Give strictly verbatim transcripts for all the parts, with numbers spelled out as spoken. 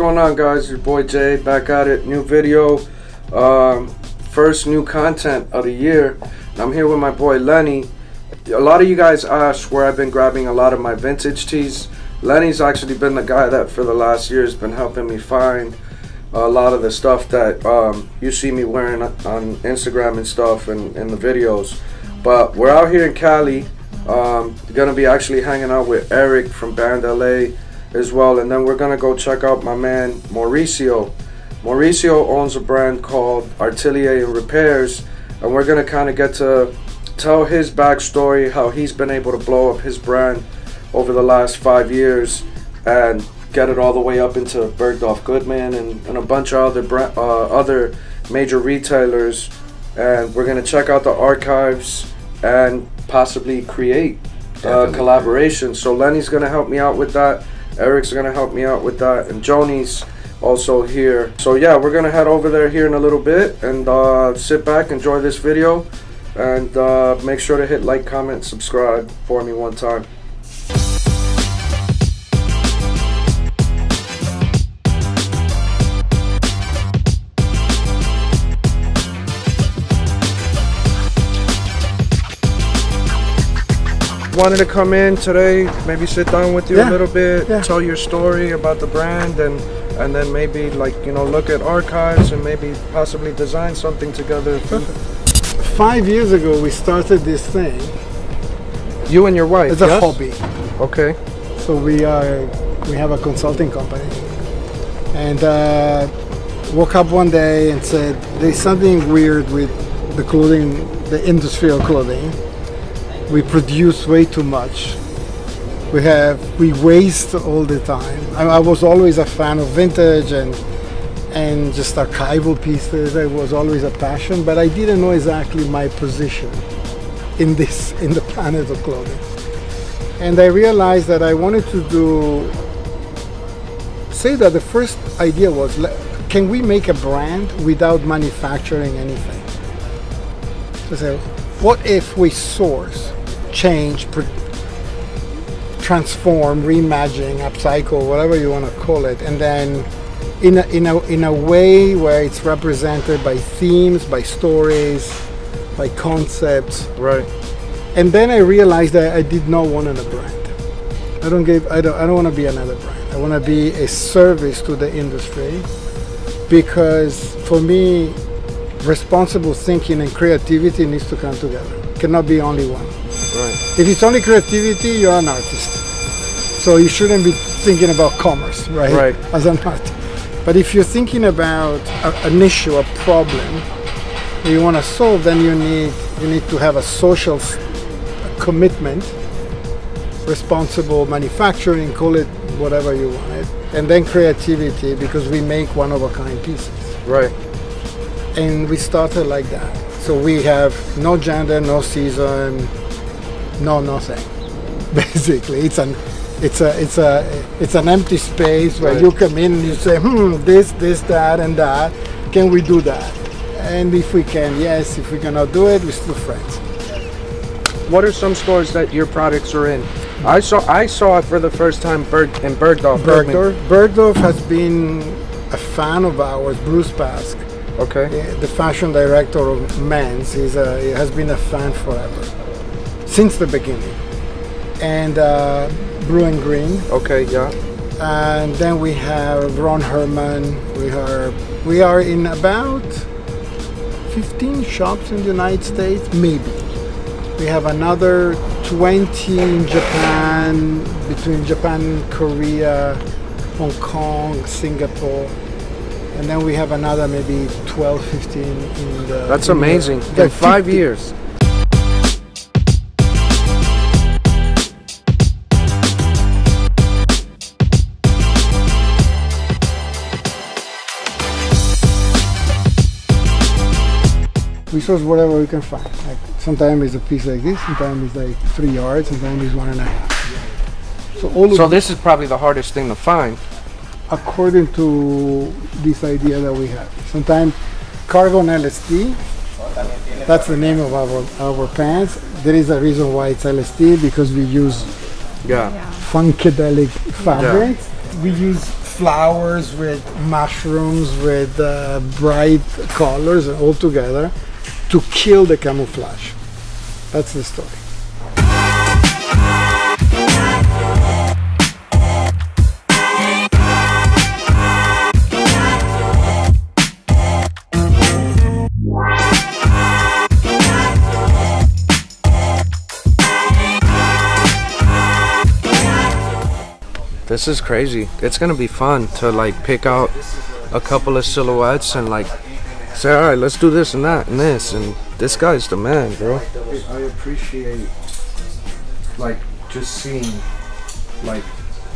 going on, guys? Your boy Jay back at it. New video, um, first new content of the year. And I'm here with my boy Lenny. A lot of you guys ask where I've been grabbing a lot of my vintage tees. Lenny's actually been the guy that for the last year has been helping me find a lot of the stuff that um, you see me wearing on Instagram and stuff and in the videos. But we're out here in Cali. Um, gonna be actually hanging out with Eric from Band L A as well, and then we're gonna go check out my man Maurizio. Maurizio owns a brand called Atelier and Repairs, and we're gonna kind of get to tell his backstory, how he's been able to blow up his brand over the last five years and get it all the way up into Bergdorf Goodman and, and a bunch of other brand, uh, other major retailers. And we're gonna check out the archives and possibly create uh, collaboration. So Lenny's gonna help me out with that. Eric's gonna help me out with that, and Joni's also here. So yeah, we're gonna head over there here in a little bit and uh, sit back, enjoy this video, and uh, make sure to hit like, comment, subscribe for me one time. Wanted to come in today, maybe sit down with you yeah. a little bit, yeah. tell your story about the brand, and and then maybe, like, you know, look at archives and maybe possibly design something together. Perfect. Five years ago we started this thing. You and your wife? It's a yes? hobby. Okay. So we are we have a consulting company, and uh, woke up one day and said there's something weird with the clothing, the industry of clothing. We produce way too much. We have we waste all the time. I, I was always a fan of vintage and and just archival pieces. It was always a passion, but I didn't know exactly my position in this in the planet of clothing. And I realized that I wanted to do. Say that the first idea was, can we make a brand without manufacturing anything? So say, what if we source? Change, transform, reimagine, upcycle, whatever you want to call it, and then in a, in a, in a way where it's represented by themes, by stories, by concepts. Right. And then I realized that I did not want another brand. I don't give. I don't. I don't want to be another brand. I want to be a service to the industry, because for me, responsible thinking and creativity needs to come together. It cannot be only one. Right. If it's only creativity, you're an artist. So you shouldn't be thinking about commerce, right? Right. As an artist. But if you're thinking about a, an issue, a problem that you want to solve, then you need you need to have a social commitment, responsible manufacturing, call it whatever you want it, and then creativity, because we make one of a kind pieces. Right. And we started like that. So we have no gender, no season, no nothing. Basically, it's an it's a it's a it's an empty space where right. you come in and you say, hmm, this, this, that, and that. Can we do that? And if we can, yes. If we cannot do it, we're still friends. What are some stores that your products are in? I saw I saw it for the first time Berg in Bergdorf. Bergdorf. Bergdorf has been a fan of ours, Bruce Pask. Okay. The fashion director of Men's is a, has been a fan forever, since the beginning. And uh, Blue and Green. Okay, yeah. And then we have Ron Herman. We are we are in about fifteen shops in the United States, maybe. We have another twenty in Japan, between Japan, Korea, Hong Kong, Singapore. And then we have another maybe twelve, fifteen in the... That's in amazing. The, in five years. We source whatever we can find. Like, sometimes it's a piece like this, sometimes it's like three yards, sometimes it's one and a half. So, all so this is probably the hardest thing to find. According to this idea that we have. Sometimes cargo and L S T, that's the name of our, our pants. There is a reason why it's L S T, because we use yeah. funkadelic fabrics. Yeah. We use flowers with mushrooms, with uh, bright colors, and all together to kill the camouflage. That's the story. This is crazy. It's gonna be fun to like pick out a couple of silhouettes and like say, all right, let's do this and that and this, and this guy's the man, bro. I appreciate like just seeing like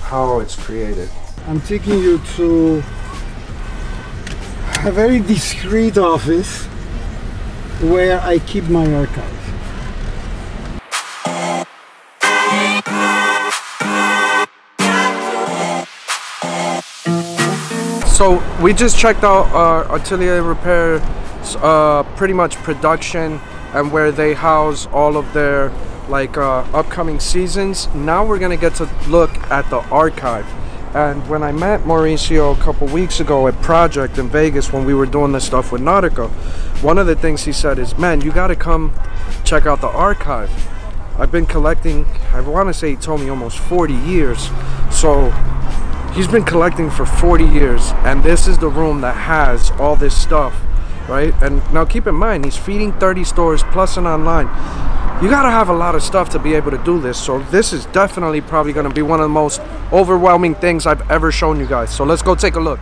how it's created. I'm taking you to a very discreet office where I keep my archive. So we just checked out our Atelier Repair uh, pretty much production and where they house all of their like uh, upcoming seasons. Now we're gonna get to look at the archive. And when I met Maurizio a couple weeks ago at Project in Vegas when we were doing this stuff with Nautica, one of the things he said is, man, you gotta come check out the archive. I've been collecting, I wanna say he told me almost forty years. So he's been collecting for forty years, and this is the room that has all this stuff, right? And now keep in mind, he's feeding thirty stores plus an online. You gotta have a lot of stuff to be able to do this, so this is definitely probably gonna be one of the most overwhelming things I've ever shown you guys. So let's go take a look.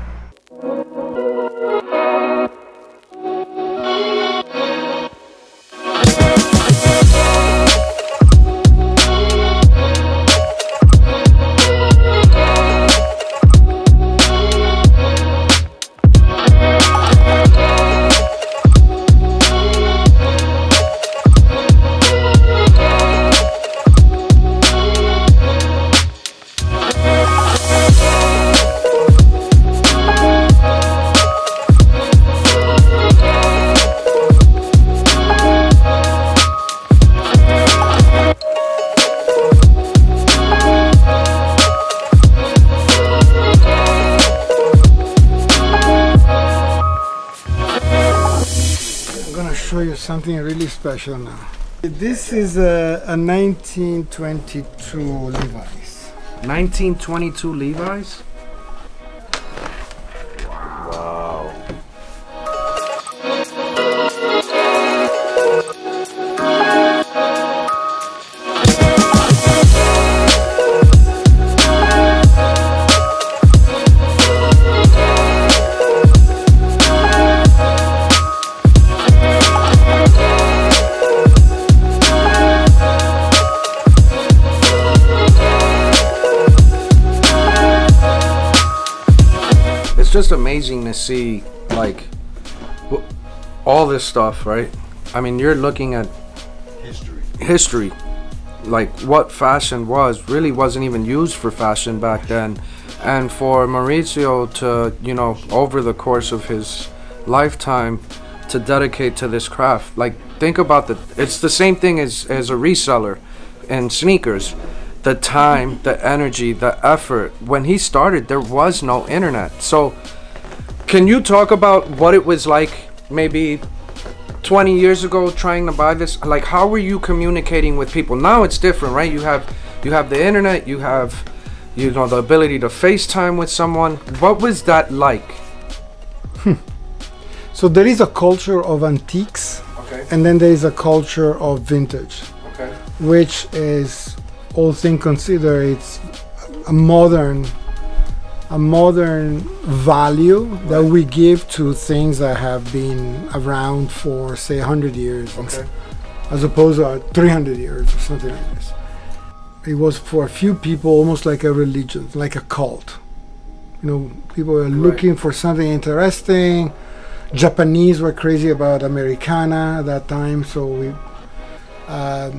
Something really special now. This is a, a nineteen twenty-two Levi's. nineteen twenty-two Levi's? Wow. It's just amazing to see like all this stuff, right? I mean, you're looking at history history like what fashion was really wasn't even used for fashion back then, and for Maurizio to, you know, over the course of his lifetime to dedicate to this craft, like think about the, it's the same thing as as a reseller and sneakers. The time, the energy, the effort. When he started, there was no internet. So can you talk about what it was like maybe twenty years ago trying to buy this? Like, how were you communicating with people? Now it's different, right? You have you have the internet, you have, you know, the ability to FaceTime with someone. What was that like? Hmm. So there is a culture of antiques, okay, and then there is a culture of vintage, okay, which is, all things considered, it's a modern, a modern value that we give to things that have been around for, say, one hundred years, okay, as opposed to three hundred years or something like this. It was for a few people almost like a religion, like a cult. You know, people were looking right. for something interesting. Japanese were crazy about Americana at that time, so we. Um,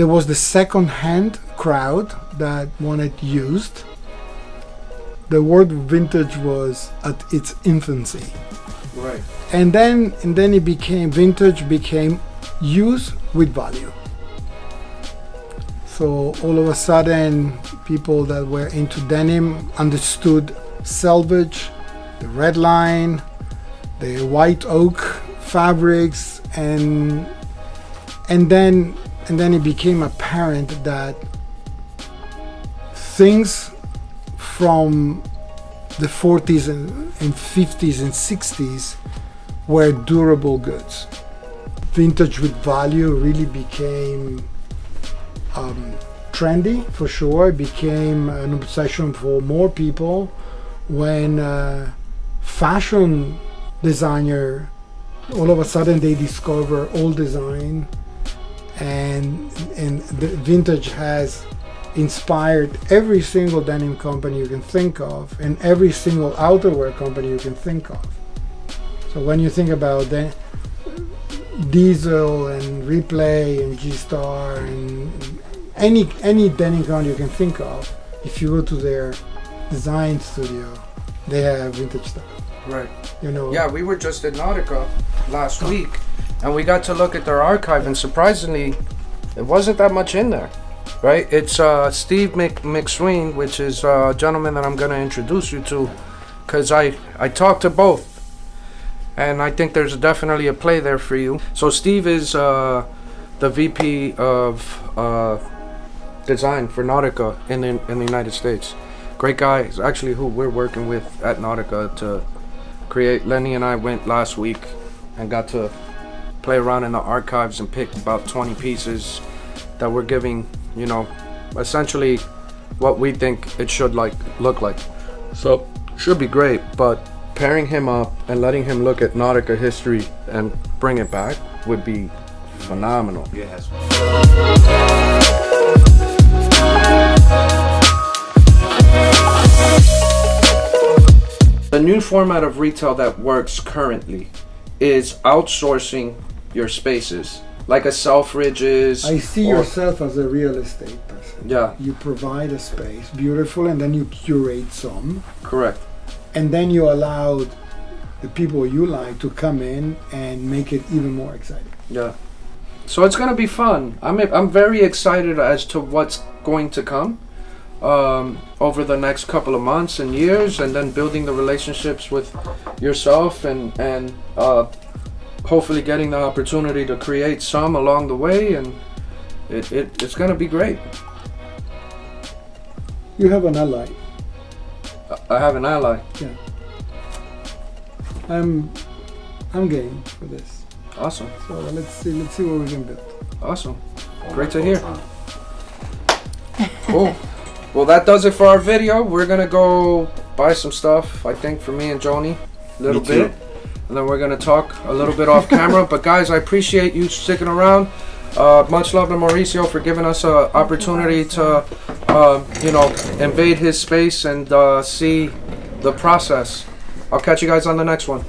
There was the second-hand crowd that wanted used. The word vintage was at its infancy, right? And then, and then it became vintage became use with value. So all of a sudden, people that were into denim understood Selvedge, the Red Line, the White Oak fabrics, and and then and then it became apparent that things from the forties and, and fifties and sixties were durable goods. Vintage with value really became um, trendy, for sure. It became an obsession for more people when uh, fashion designer, all of a sudden they discover old design, and, and the vintage has inspired every single denim company you can think of and every single outerwear company you can think of. So when you think about the Diesel and Ripley and G-Star and any any denim company you can think of, if you go to their design studio, they have vintage stuff. Right. You know. Yeah, we were just at Nautica last week, and we got to look at their archive, and surprisingly, it wasn't that much in there. Right, it's uh, Steve Mc McSween, which is uh, a gentleman that I'm going to introduce you to, because I, I talked to both, and I think there's definitely a play there for you. So Steve is uh, the V P of uh, design for Nautica in the, in the United States. Great guy, it's actually who we're working with at Nautica to create. Lenny and I went last week and got to play around in the archives and pick about twenty pieces that we're giving, you know, essentially what we think it should like look like. So should be great, but pairing him up and letting him look at Nautica history and bring it back would be phenomenal. Yes. The new format of retail that works currently is outsourcing your spaces. Like a Selfridges. I see yourself as a real estate person. Yeah. You provide a space, beautiful, and then you curate some. Correct. And then you allow the people you like to come in and make it even more exciting. Yeah. So it's going to be fun. I'm, I'm very excited as to what's going to come um, over the next couple of months and years, and then building the relationships with yourself and, and uh, hopefully getting the opportunity to create some along the way, and it, it, it's going to be great. You have an ally. I have an ally? Yeah. I'm, I'm game for this. Awesome. So let's see, let's see what we can build. Awesome. Great to hear. Cool. Well, that does it for our video. We're going to go buy some stuff, I think, for me and Joni. A little bit. And then we're going to talk a little bit off camera. But guys, I appreciate you sticking around. Uh, much love to Maurizio for giving us an opportunity to, uh, you know, invade his space and uh, see the process. I'll catch you guys on the next one.